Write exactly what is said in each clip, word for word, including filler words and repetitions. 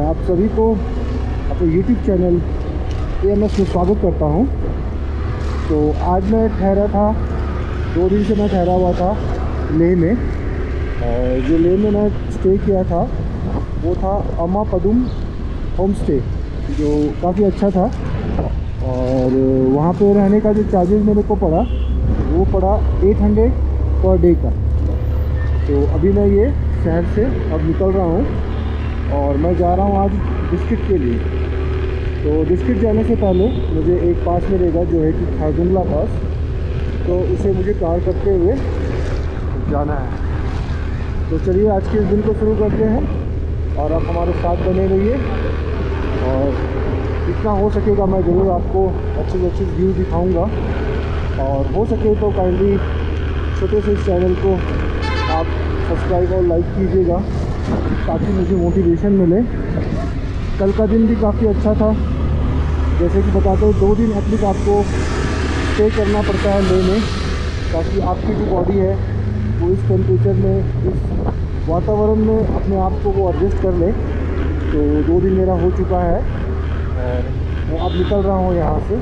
आप सभी को अपने YouTube channel A M S में स्वागत करता हूं। तो आज मैं ठहरा था, दो दिन से मैं ठहरा हुआ था लेह में, और जो लेह में मैं स्टे किया था वो था अम्मा पदुम होम स्टे, जो काफ़ी अच्छा था। और वहां पे रहने का जो चार्जेस मेरे को पड़ा वो पड़ा एट हंड्रेड पर डे का। तो अभी मैं ये शहर से अब निकल रहा हूँ और मैं जा रहा हूँ आज डिस्किट के लिए। तो डिस्किट जाने से पहले मुझे एक पास मिलेगा जो है कि खारदुंग ला पास, तो उसे मुझे पार करते हुए जाना है। तो चलिए आज के इस दिन को शुरू करते हैं और आप हमारे साथ बने रहिए, और जितना हो सकेगा मैं ज़रूर आपको अच्छे से अच्छे व्यू दिखाऊँगा। और हो सके तो काइंडली छोटे से इस चैनल को आप सब्सक्राइब और लाइक कीजिएगा ताकि मुझे मोटिवेशन मिले। कल का दिन भी काफ़ी अच्छा था, जैसे कि बताते हो दो दिन एटलीस्ट आपको स्टे करना पड़ता है लेह में, ताकि आपकी जो बॉडी है वो इस टेम्परेचर में, इस वातावरण में अपने आप को वो एडजस्ट कर ले। तो दो दिन मेरा हो चुका है और मैं अब निकल रहा हूँ यहाँ से।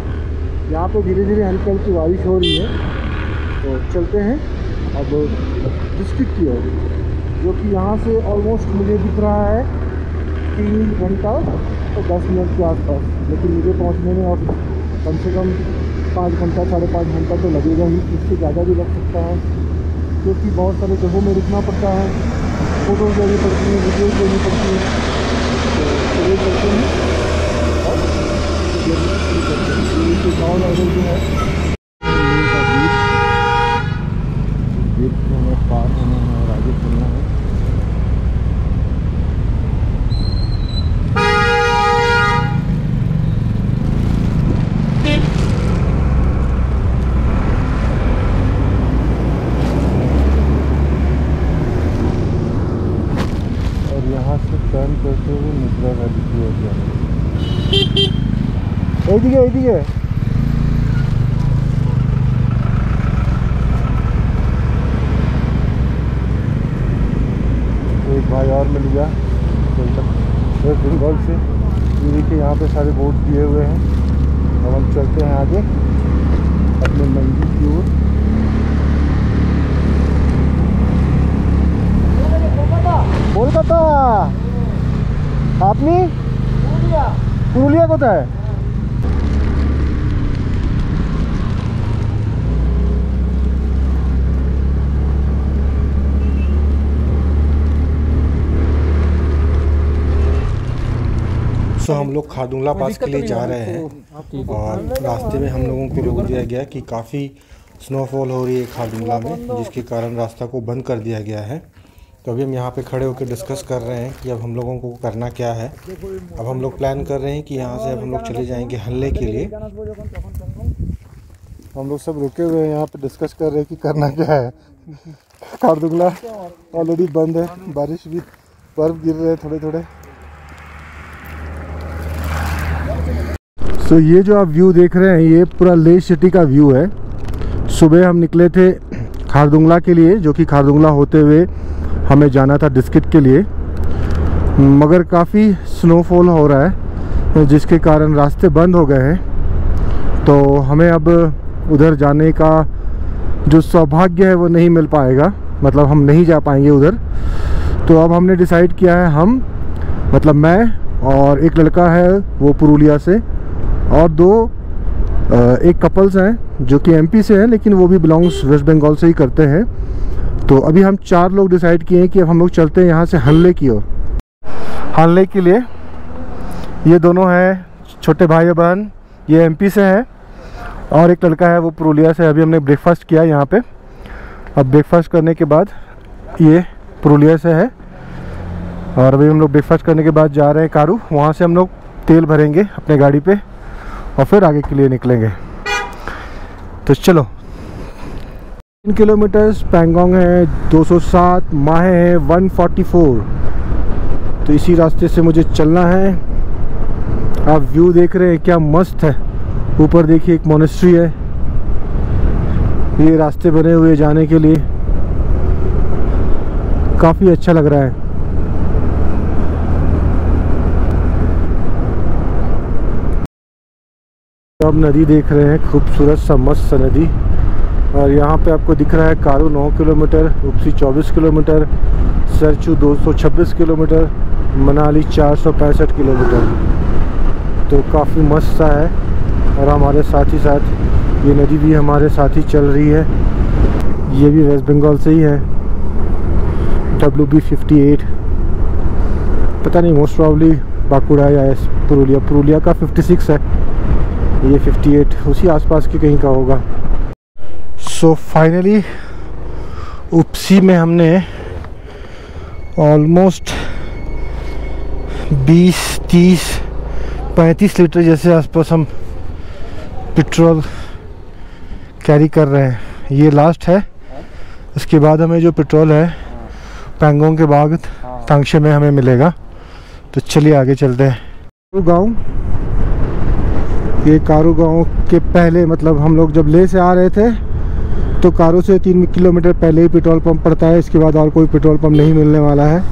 यहाँ पे धीरे धीरे हल्की हल्की बारिश हो रही है। तो चलते हैं अब डिस्ट्रिक्ट की ओर, जो कि यहाँ से ऑलमोस्ट मुझे दिख रहा है तीन घंटा और दस मिनट के आसपास, लेकिन मुझे पहुँचने में और कम से कम पाँच घंटा साढ़े पाँच घंटा तो लगेगा ही, इससे ज़्यादा भी लग सकता है, क्योंकि बहुत सारे जगहों में रुकना पड़ता है, फोटोज़ लेनी पड़ती है, वीडियोज़ लेनी पड़ती है। तो ये करते हैं और ये गाँव लेवल जो है एदिगे एदिगे एक भाई और मिल गया वेस्ट बंगाल से। ये देखिए यहाँ पे सारे बोर्ड दिए हुए हैं। अब हम चलते हैं आगे अपने मंजिल की ओर। कोलकाता आपने पुरुलिया कोता है। तो हम लोग खारदुंग ला पास के लिए जा रहे हैं और रास्ते में हम लोगों को रोक दिया गया कि काफ़ी स्नोफॉल हो रही है खारदुंग ला में, जिसके कारण रास्ता को बंद कर दिया गया है। तो अभी हम यहाँ पे खड़े होकर डिस्कस कर रहे हैं कि अब हम लोगों को करना क्या है। अब हम लोग प्लान कर रहे हैं कि यहाँ से अब हम लोग चले जाएँगे हल्ले के लिए। हम लोग सब रुके हुए हैं यहाँ पर, डिस्कस कर रहे हैं कि करना क्या है। खारदुंग ला ऑलरेडी बंद है, बारिश भी, बर्फ़ गिर रहे हैं थोड़े थोड़े। तो ये जो आप व्यू देख रहे हैं ये पूरा लेह सिटी का व्यू है। सुबह हम निकले थे खारदुंग ला के लिए, जो कि खारदुंग ला होते हुए हमें जाना था डिस्किट के लिए, मगर काफ़ी स्नोफॉल हो रहा है जिसके कारण रास्ते बंद हो गए हैं। तो हमें अब उधर जाने का जो सौभाग्य है वो नहीं मिल पाएगा, मतलब हम नहीं जा पाएंगे उधर। तो अब हमने डिसाइड किया है, हम मतलब मैं और एक लड़का है वो पुरुलिया से, और दो एक कपल्स हैं जो कि एम पी से हैं लेकिन वो भी बिलोंग्स वेस्ट बंगाल से ही करते हैं। तो अभी हम चार लोग डिसाइड किए हैं कि अब हम लोग चलते हैं यहाँ से हल्ले की ओर। हल्ले के लिए ये दोनों हैं छोटे भाई और बहन, ये एम पी से हैं और एक लड़का है वो पुरुलिया से। अभी हमने ब्रेकफास्ट किया यहाँ पे। अब ब्रेकफास्ट करने के बाद, ये पुरुलिया से है, और अभी हम लोग ब्रेकफास्ट करने के बाद जा रहे हैं कारू। वहाँ से हम लोग तेल भरेंगे अपने गाड़ी पर और फिर आगे के लिए निकलेंगे। तो चलो, तीन किलोमीटर्स पैंगोंग है, दो सौ सात माहे है, एक सौ चौवालीस। तो इसी रास्ते से मुझे चलना है। आप व्यू देख रहे हैं क्या मस्त है। ऊपर देखिए एक मोनेस्ट्री है, ये रास्ते बने हुए जाने के लिए, काफ़ी अच्छा लग रहा है। आप नदी देख रहे हैं, खूबसूरत सा मस्त सा नदी। और यहाँ पे आपको दिख रहा है कारू नौ किलोमीटर, उपसी चौबीस किलोमीटर, सरचू दो सौ छब्बीस किलोमीटर, मनाली चार सौ पैंसठ किलोमीटर। तो काफ़ी मस्त सा है। और हमारे साथ ही साथ ये नदी भी हमारे साथ ही चल रही है। ये भी वेस्ट बंगाल से ही है, डब्ल्यू बी फिफ्टी एट। पता नहीं, मोस्ट प्रॉब्ली बाकुड़ा या पुरुलिया पुरुलिया का छप्पन है, ये अट्ठावन उसी आसपास के कहीं का होगा। सो फाइनली उपसी में हमने ऑलमोस्ट बीस तीस पैंतीस लीटर जैसे आसपास हम पेट्रोल कैरी कर रहे हैं। ये लास्ट है, उसके बाद हमें जो पेट्रोल है पैंगोंग के बाद तांगशे में हमें मिलेगा। तो चलिए आगे चलते हैं। गाँव ये कारू गांव के पहले, मतलब हम लोग जब ले से आ रहे थे तो कारू से तीन किलोमीटर पहले ही पेट्रोल पंप पड़ता है। इसके बाद और कोई पेट्रोल पंप नहीं मिलने वाला है।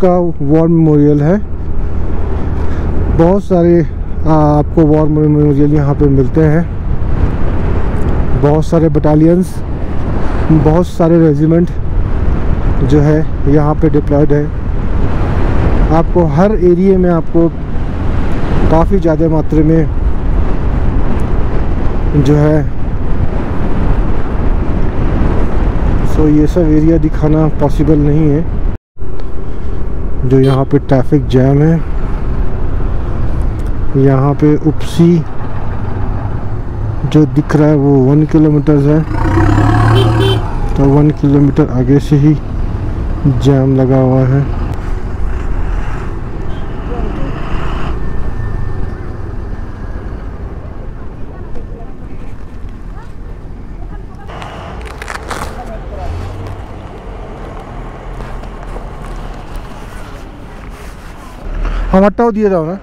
का वॉर मेमोरियल है, बहुत सारे आपको वॉर मेमोरियल यहाँ पे मिलते हैं। बहुत सारे बटालियंस, बहुत सारे रेजिमेंट जो है यहाँ पे डिप्लॉयड है। आपको हर एरिया में आपको काफ़ी ज़्यादा मात्रा में जो है, सो ये सब एरिया दिखाना पॉसिबल नहीं है। जो यहाँ पे ट्रैफिक जैम है, यहाँ पे उपसी जो दिख रहा है वो वन किलोमीटर है, तो वन किलोमीटर आगे से ही जाम लगा हुआ है। हम हटाओ दिए जाओ ना।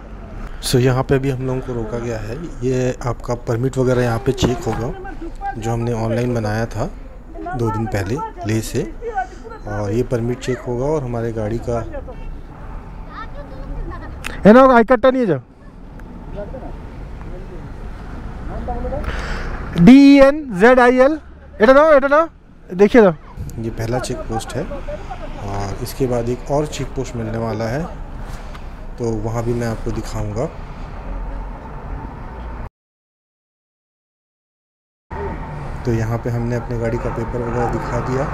सो so, यहाँ पे भी हम लोगों को रोका गया है। ये आपका परमिट वगैरह यहाँ पे चेक होगा, जो हमने ऑनलाइन बनाया था दो दिन पहले ले से। और ये परमिट चेक होगा और हमारे गाड़ी का है ना, आई कट्टा नहीं है। जब D N Z I L एटा ना एटा ना देखिए ना, ये पहला चेक पोस्ट है। और इसके बाद एक और चेक पोस्ट मिलने वाला है, तो वहाँ भी मैं आपको दिखाऊंगा। तो यहाँ पे हमने अपने गाड़ी का पेपर वगैरह दिखा दिया।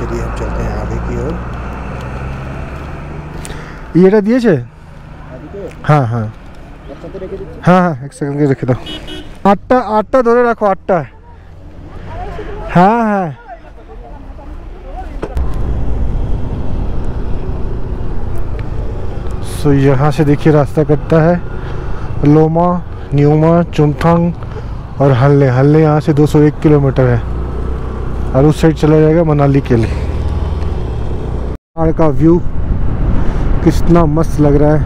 चलिए हम चलते हैं आगे की ओर। ये दिए छे? हाँ हाँ हाँ हाँ एक सेकंड के रखे दो। आट्टा आट्टा धरे रखो, आट्टा। हाँ हाँ सो यहाँ से देखिए रास्ता कटता है लोमा, न्यूमा, चुमथांग और हल्ले। हल्ले यहाँ से दो सौ एक किलोमीटर है और उस साइड चला जाएगा मनाली के लिए। पहाड़ का व्यू कितना मस्त लग रहा है।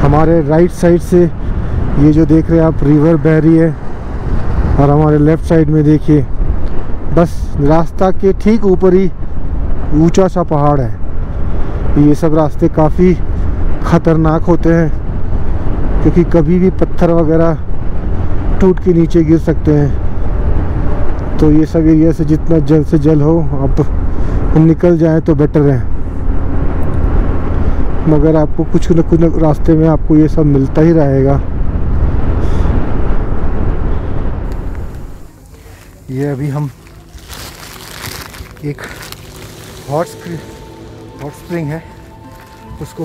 हमारे राइट साइड से ये जो देख रहे हैं आप, रिवर बह रही है। और हमारे लेफ़्ट साइड में देखिए, बस रास्ता के ठीक ऊपर ही ऊंचा सा पहाड़ है। ये सब रास्ते काफ़ी ख़तरनाक होते हैं, क्योंकि कभी भी पत्थर वगैरह टूट के नीचे गिर सकते हैं। तो ये सब एरिया से जितना जल्द से जल्द हो आप हम निकल जाएं तो बेटर है। मगर आपको कुछ न कुछ रास्ते में आपको ये सब मिलता ही रहेगा। ये अभी हम एक हॉट स्प्रिंग हॉट स्प्रिंग है, उसको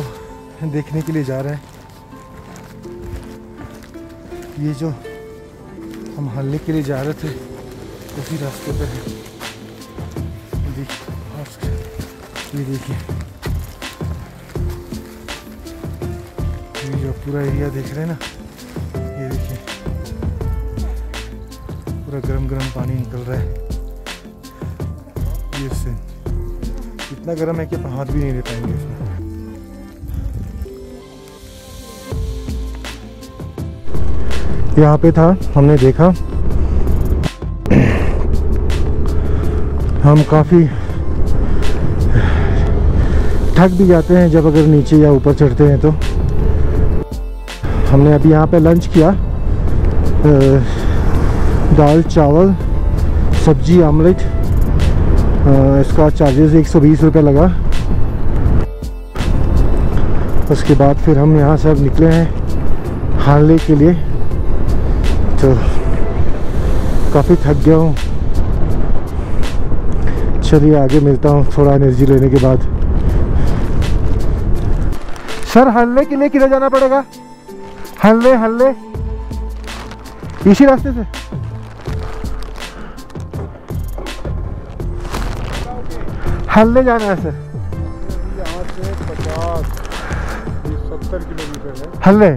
देखने के लिए जा रहे हैं। ये जो हम हल्ले के लिए जा रहे थे उसी रास्ते पे है। ये देखिए, ये जो पूरा एरिया देख रहे हैं ना, ये देखिए पूरा गरम गरम पानी निकल रहा है। ये से इतना गरम है कि हाथ भी नहीं ले पाएंगे इसमें। यहाँ पे था, हमने देखा। हम काफ़ी थक भी जाते हैं जब अगर नीचे या ऊपर चढ़ते हैं। तो हमने अभी यहाँ पे लंच किया, दाल चावल सब्जी आमलेट। इसका चार्जेस एक सौ बीस रुपये लगा। उसके बाद फिर हम यहाँ से अब निकले हैं हानले के लिए। तो काफ़ी थक गया हूँ, चलिए आगे मिलता हूँ थोड़ा एनर्जी लेने के बाद। सर हल्ले के लिए किधर जाना पड़ेगा? हल्ले हल्ले इसी रास्ते से। हल्ले जाना है सर। यहाँ से पचास सत्तर किलोमीटर है हल्ले।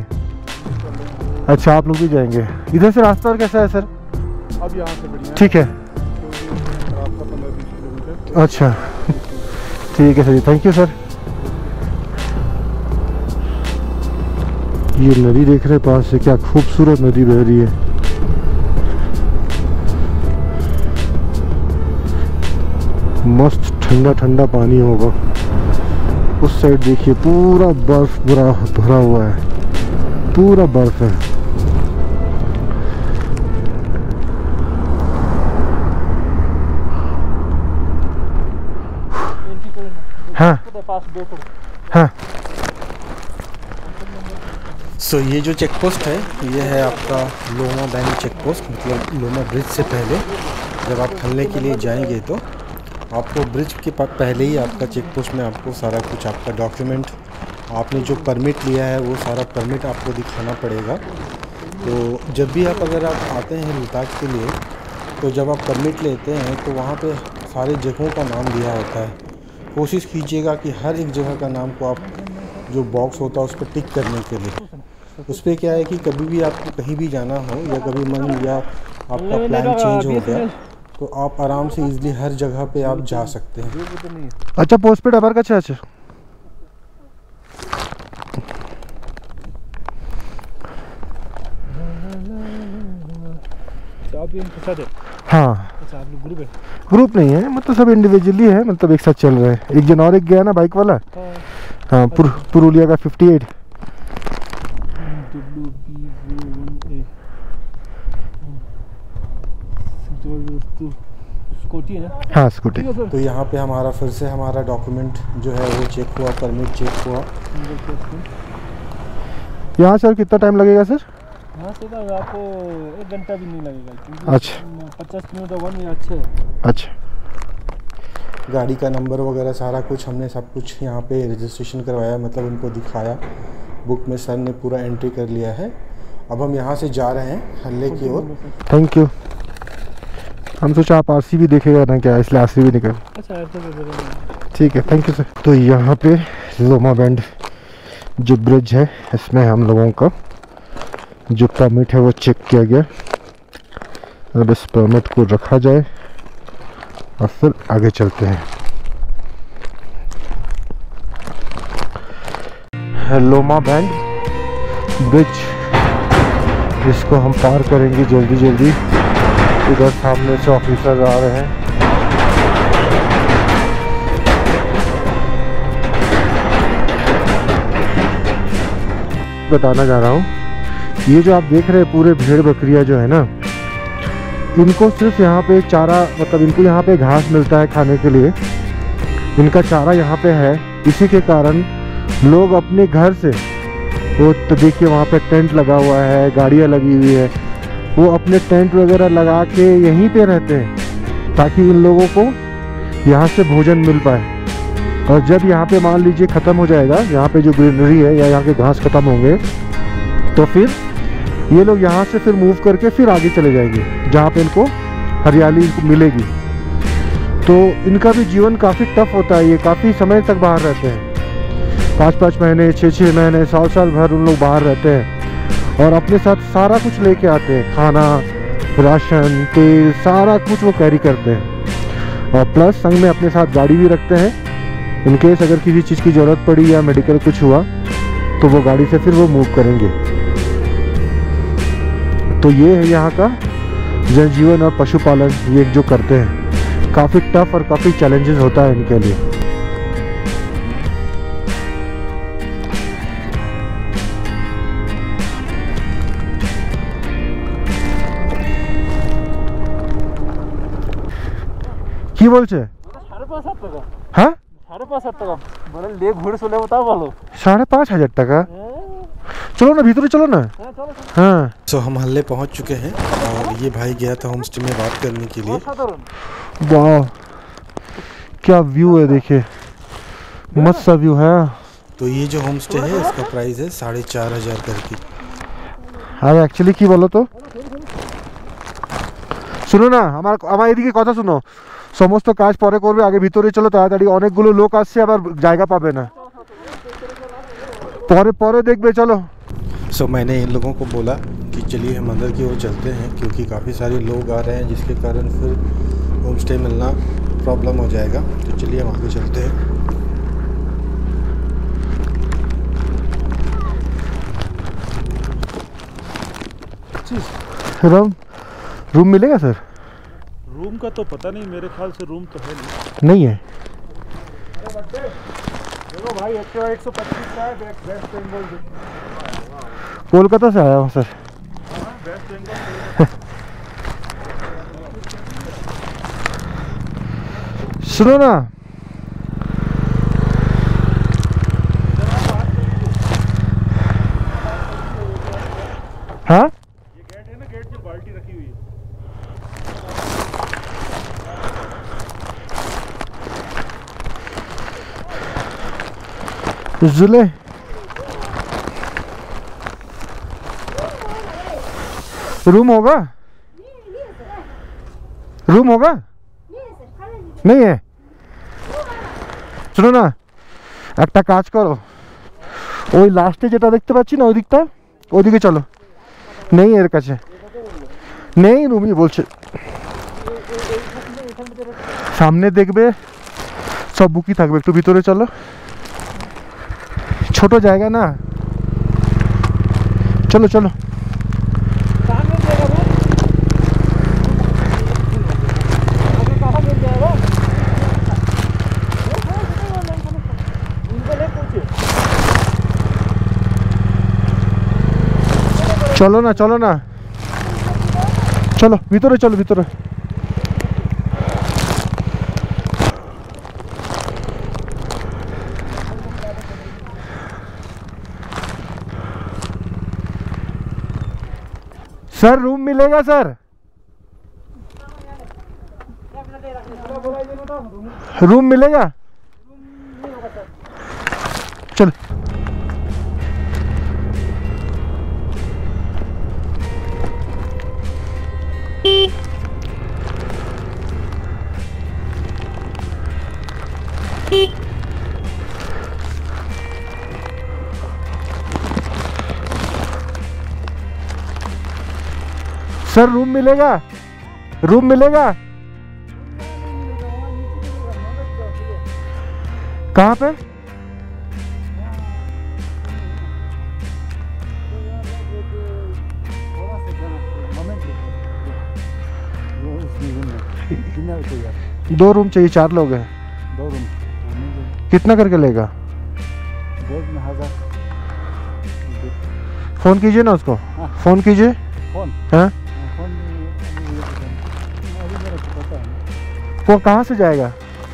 अच्छा आप लोग भी जाएंगे इधर से? रास्ता और कैसा है सर? अब यहाँ से बढ़िया ठीक है। अच्छा ठीक है सर, थैंक यू सर। ये नदी देख रहे पास से, क्या खूबसूरत नदी बह रही है। मस्त ठंडा ठंडा पानी होगा। उस साइड देखिए पूरा बर्फ भरा भरा हुआ है, पूरा बर्फ है। हाँ हाँ। सो so, ये जो चेक पोस्ट है ये है आपका लोमा बैंक चेक पोस्ट, मतलब लोमा ब्रिज से पहले जब आप हल्ले के लिए जाएंगे तो आपको ब्रिज के पहले ही आपका चेक पोस्ट में आपको सारा कुछ, आपका डॉक्यूमेंट, आपने जो परमिट लिया है वो सारा परमिट आपको दिखाना पड़ेगा। तो जब भी आप अगर आप आते हैं लद्दाख के लिए तो जब आप परमिट लेते हैं तो वहाँ पे सारे जगहों का नाम दिया होता है। कोशिश कीजिएगा कि हर एक जगह का नाम को आप जो बॉक्स होता है उस पर टिक करने के लिए। उस पर क्या है कि कभी भी आपको कहीं भी जाना हो या कभी मन या आपका प्लान चेंज हो गया तो आप आराम से इजली हर जगह पे आप जा सकते हैं। अच्छा पोस्ट पेड अबर का अच्छा अच्छा हाँ। ग्रुप है? ग्रुप नहीं है, मतलब सब इंडिविजुअली है, मतलब एक साथ चल रहे हैं। एक जन और एक गया ना बाइक वाला। हाँ पुर, पुरुलिया का अट्ठावन। स्कूटी है ना? हाँ स्कूटी। तो यहाँ पे हमारा फिर से हमारा डॉक्यूमेंट जो है वो चेक हुआ, परमिट चेक हुआ। यहाँ सर कितना टाइम लगेगा सर? यहाँ से तो आपको एक घंटा भी नहीं लगेगा। अच्छा पचास किलोमीटर अच्छे। अच्छा गाड़ी का नंबर वगैरह सारा कुछ हमने सब कुछ यहाँ पे रजिस्ट्रेशन करवाया, मतलब उनको दिखाया। बुक में सर ने पूरा एंट्री कर लिया है। अब हम यहाँ से जा रहे हैं हल्ले की ओर। Thank you. हम सोचा आप आरसी भी देखेगा ना क्या, इसलिए आरसी भी निकल। अच्छा ठीक है, थैंक यू सर। तो यहाँ पे लोमा बैंड जो ब्रिज है इसमें हम लोगों का जो परमिट है वो चेक किया गया। अब इस परमिट को रखा जाए और फिर आगे चलते हैं। लोमा बैंक ब्रिज जिसको हम पार करेंगे जल्दी जल्दी। इधर सामने से ऑफिसर आ रहे हैं। बताना जा रहा हूँ ये जो आप देख रहे हैं पूरे भेड़ बकरियां जो है ना, इनको सिर्फ यहाँ पे चारा, मतलब इनको यहाँ पे घास मिलता है खाने के लिए। इनका चारा यहाँ पे है, इसी के कारण लोग अपने घर से वो, तो देखिए वहाँ पे टेंट लगा हुआ है, गाड़ियाँ लगी हुई है, वो अपने टेंट वगैरह लगा के यहीं पे रहते हैं ताकि इन लोगों को यहाँ से भोजन मिल पाए। और जब यहाँ पर मान लीजिए ख़त्म हो जाएगा, यहाँ पर जो ग्रीनरी है या यहाँ के घास ख़त्म होंगे तो फिर ये लोग यहाँ से फिर मूव करके फिर आगे चले जाएंगे जहाँ पे इनको हरियाली मिलेगी। तो इनका भी जीवन काफ़ी टफ होता है, ये काफ़ी समय तक बाहर रहते हैं, पाँच पाँच महीने, छः छः महीने, साल साल भर उन लोग बाहर रहते हैं और अपने साथ सारा कुछ लेके आते हैं, खाना, राशन, तेल, सारा कुछ वो कैरी करते हैं। और प्लस संग में अपने साथ गाड़ी भी रखते हैं, इनकेस अगर किसी चीज़ की ज़रूरत पड़ी या मेडिकल कुछ हुआ तो वो गाड़ी से फिर वो मूव करेंगे। तो ये है यहाँ का जनजीवन और पशुपालन, ये जो करते हैं काफ़ी टफ और काफ़ी चैलेंजेस होता है इनके लिए। কি বলছে? সাড়ে পাঁচ হাজার টাকা। হ্যাঁ সাড়ে পাঁচ হাজার টাকা বলে লে ঘুরে চলে যাও তা বলো সাড়ে পাঁচ হাজার টাকা। चलो ना भीतर चलो ना। हाँ सो so, हम हल्ले पहुंच चुके हैं और ये भाई गया था होम स्टे में बात करने के लिए। वाह क्या व्यू है, देखिए मस्त सा व्यू है। तो ये जो होम स्टे है इसका प्राइस है साढ़े चार हजार करके। हाँ एक्चुअली की बोलो तो सुनो ना हमारा हमारे एदिके कथा सुनो समस्त काज परे करबे आगे भीतर चलो ताड़ाताड़ी अनेकगुलो लोक आसछे आबार जायगा पाबे ना पौरे पौरे देख बे चलो। सो so, मैंने इन लोगों को बोला कि चलिए हम अंदर की ओर चलते हैं क्योंकि काफ़ी सारे लोग आ रहे हैं जिसके कारण फिर होम स्टे मिलना प्रॉब्लम हो जाएगा। तो चलिए हम आगे चलते हैं। रूम रूम मिलेगा सर? रूम का तो पता नहीं, मेरे ख्याल से रूम तो है नहीं, नहीं है। देखो भाई एक सौ पच्चीस का है, वेस्ट बंगाल कोलकाता से आया हूँ सर। सुनो ना हाँ ये गेट है ना, गेट में बाल्टी रखी हुई है। जुले रूम होगा, रूम होगा नहीं है। सुनो ना एक काज करो ओई लास्टे जेटा देखते पाচ্ছি না ওই দিকটা ওই দিকে চলো। नहीं এর কাছে नहीं রুমই বলছে সামনে দেখবে সব বুকই থাকবে একটু ভিতরে চলো छोटो जाएगा ना चलो चलो। चलो ना चलो ना चलो भीतर चलो भीतर। सर रूम मिलेगा सर? रूम मिलेगा? चलो सर रूम मिलेगा? रूम मिलेगा? कहाँ पे? दो रूम चाहिए, चार लोग हैं। दो रूम कितना करके लेगा? फोन कीजिए ना उसको, फोन कीजिए। हाँ वो कहाँ से जाएगा?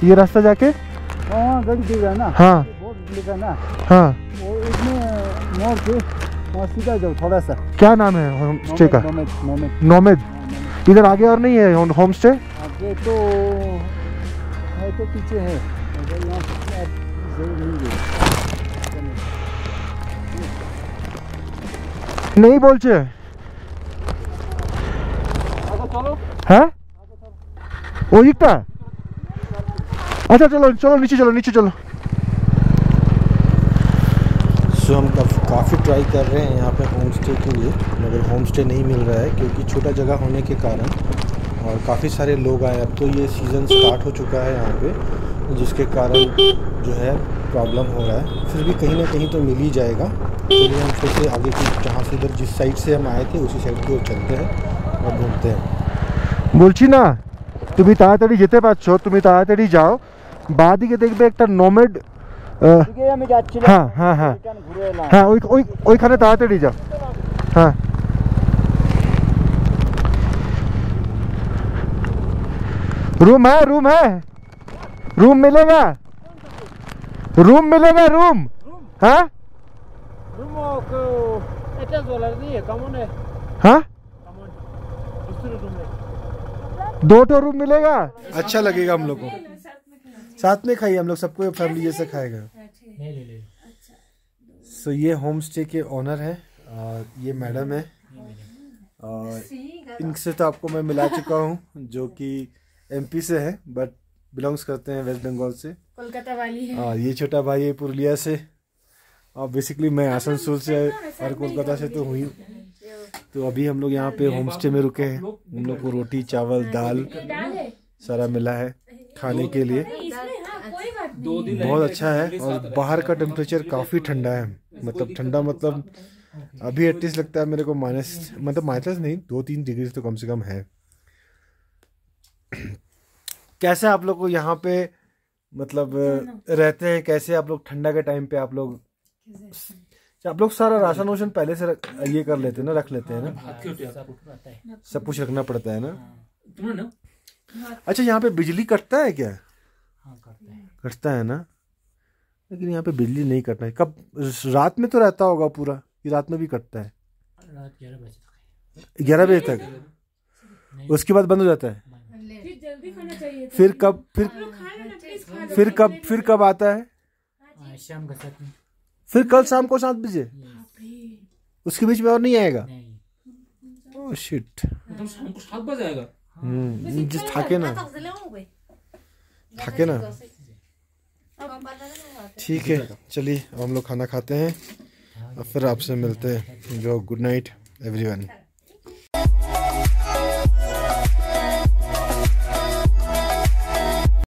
ये रास्ता जाके ना। हाँ ना। हाँ वो मोड़ से सीधा जाओ थोड़ा सा। क्या नाम है होम स्टे का? नोमेड। नोमेड। इधर आगे और नहीं है होम स्टे? आगे तो है तो पीछे है। नहीं बोलते है वो इकट्ठा। अच्छा चलो चलो नीचे चलो नीचे चलो। सो so, हम काफ़ी ट्राई कर रहे हैं यहाँ पे होम स्टे के लिए मगर होम स्टे नहीं मिल रहा है क्योंकि छोटा जगह होने के कारण और काफ़ी सारे लोग आए। अब तो ये सीज़न स्टार्ट हो चुका है यहाँ पे जिसके कारण जो है प्रॉब्लम हो रहा है। फिर भी कहीं ना कहीं तो मिल ही जाएगा। चलिए हम फिर से आगे की जहाँ से उधर जिस साइड से हम आए थे उसी साइड की ओर चलते हैं और घूमते हैं। बोलची ना তুমি তাড়াতাড়ি যেতে পারছো তুমি তাড়াতাড়ি যাও বাদিকে দেখবে একটা নোমেড। হ্যাঁ হ্যাঁ হ্যাঁ হ্যাঁ ওই ওই ওইখানে তাড়াতাড়ি যাও। হ্যাঁ रूम है रूम है रूम मिलेगा रूम मिलेगा रूम हाँ रूम अटैच वाला नहीं है कॉमन है हाँ दो तो रूम मिलेगा अच्छा लगेगा हम लोगों साथ में खाइए हम लोग सबको फैमिली जैसे खाएगा। सो so, ये होम स्टे के ओनर है और ये मैडम है और इनसे तो आपको मैं मिला चुका हूँ जो कि एमपी से है बट बिलोंग्स करते हैं वेस्ट बंगाल से कोलकाता वाली है और ये छोटा भाई है पुरुलिया से और बेसिकली मैं आसनसोल से और कोलकाता से तो हुई। तो अभी हम लोग यहाँ पे होम स्टे में रुके हैं हम लोग को रोटी चावल दाल सारा मिला है खाने के लिए बहुत अच्छा है और बाहर का टेम्परेचर काफ़ी ठंडा है मतलब ठंडा मतलब अभी एटलीस्ट लगता है मेरे को माइनस मतलब माइनस नहीं दो तीन डिग्री तो कम से कम है। कैसे आप लोग को यहाँ पे मतलब रहते हैं कैसे आप लोग ठंडा के टाइम पे आप लोग आप लोग सारा राशन वाशन पहले से रख, ये कर लेते हैं ना रख लेते हैं ना सब कुछ रखना पड़ता है ना। अच्छा यहाँ पे बिजली कटता है क्या कटता है ना लेकिन यहाँ पे बिजली नहीं कटना है कब रात में तो रहता होगा पूरा ये रात में भी कटता है ग्यारह बजे तक उसके बाद बंद हो जाता है फिर कब फिर फिर कब फिर कब आता है शाम का साथ में फिर कल शाम को सात बजे उसके बीच में और नहीं आएगा ओह शिट शाम को सात बजे आएगा हम्म थके ना थके ना ठीक है चलिए हम लोग खाना खाते हैं और फिर आपसे मिलते हैं। Good night everyone.